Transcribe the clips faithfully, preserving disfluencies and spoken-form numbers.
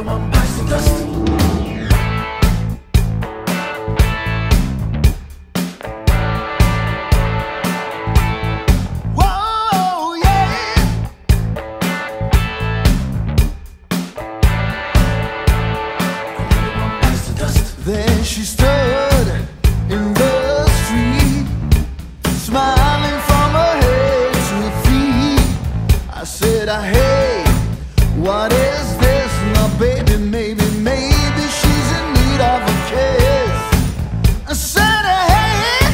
another one bites the dust. There she stood in the street, smiling from her head to her feet. I said, hey, what is this? Now baby, maybe, maybe she's in need of a kiss. I said, hey,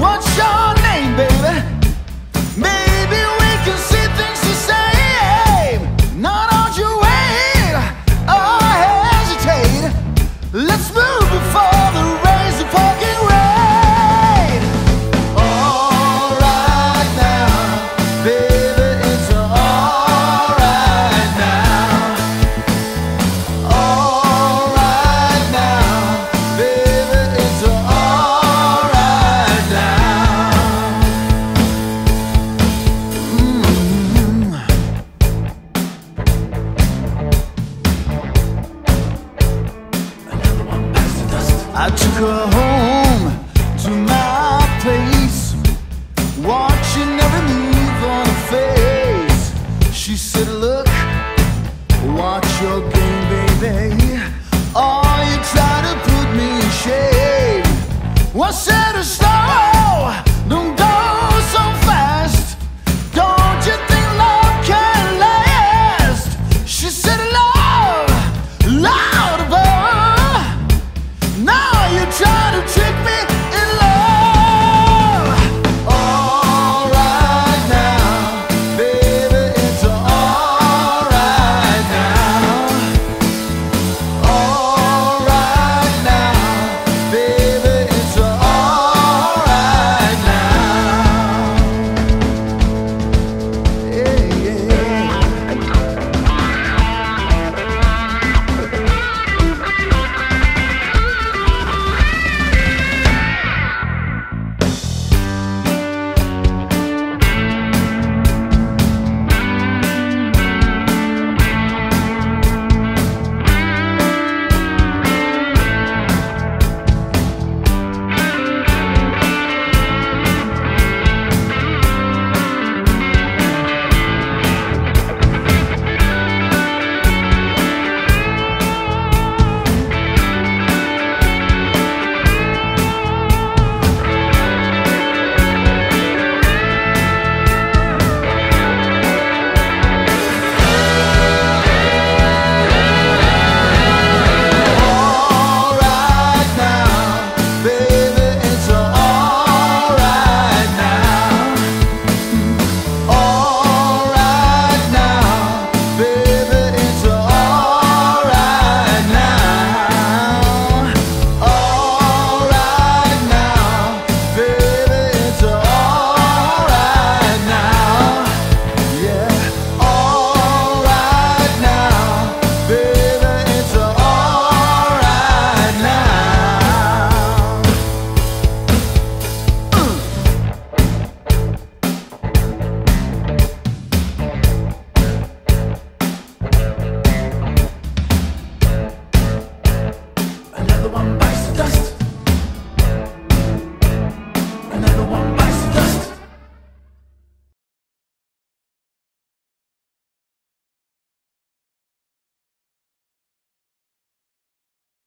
what's your name, baby? Maybe we can see things the same. Now don't you wait or hesitate. Let's move. I took her home to my place, watching every move on her face. She said, look, watch your game, baby. Oh,